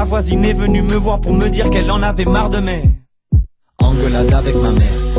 la voisine est venue me voir pour me dire qu'elle en avait marre de mes engueulades avec ma mère.